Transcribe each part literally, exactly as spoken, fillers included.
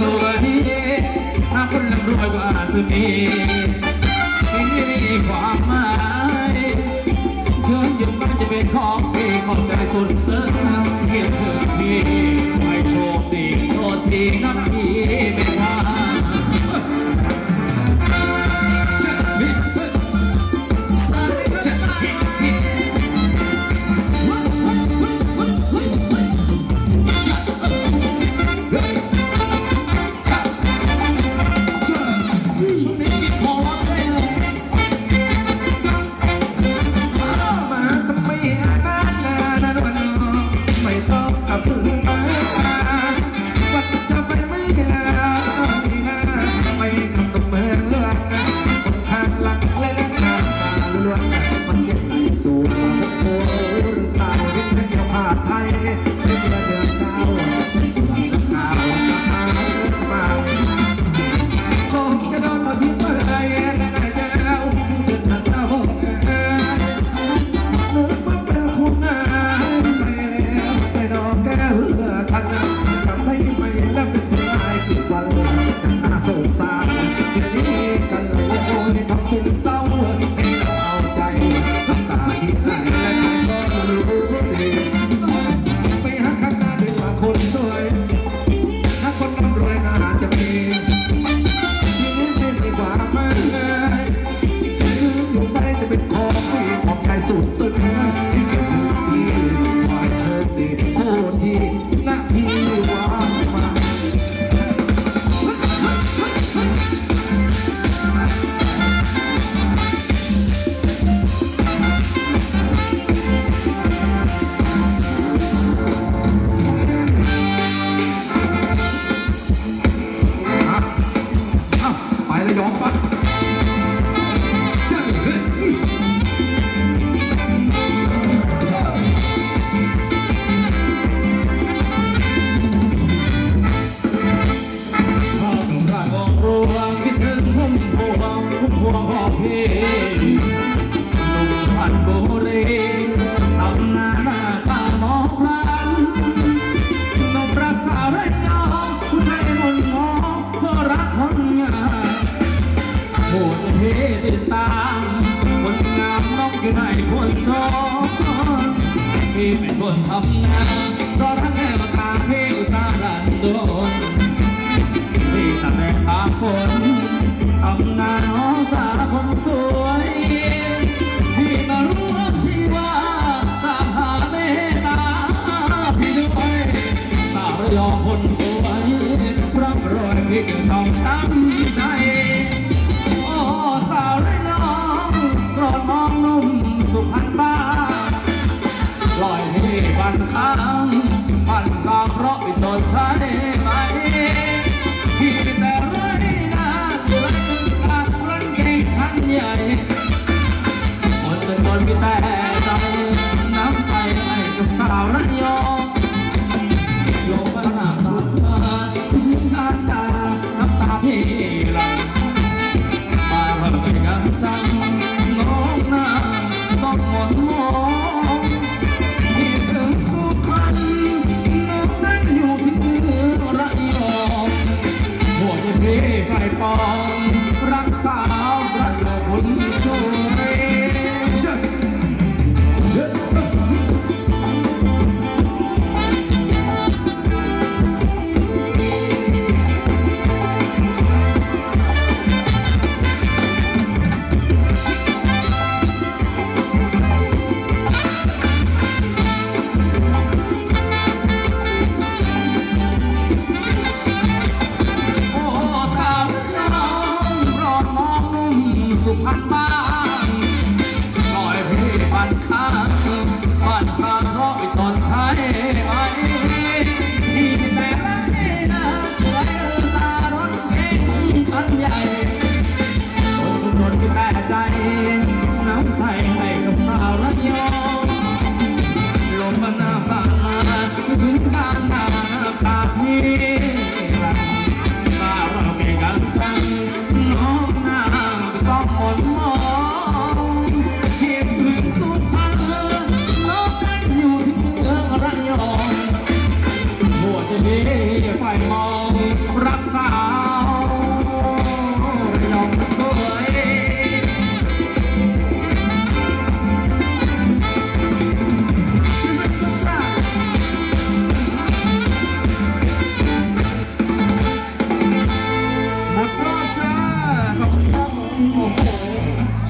สาวระยองหลงมาหน้าสาวน้องใจให้กับสาวระยอง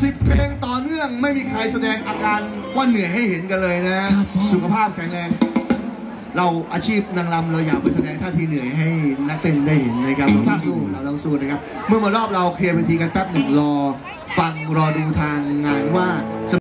สิบเพลงต่อเนื่องไม่มีใครแสดงอาการว่าเหนื่อยให้เห็นกันเลยนะสุขภาพแข็งแรงเราอาชีพนางรำเราอยากไปแสดงท่าทีเหนื่อยให้นักเต้นได้เห็นนะครับเราต้องสู้เราต้องสู้นะครับเมื่อมารอบเราเคลียร์เวทีกันแป๊บหนึ่งรอฟังรอดูทางงานว่า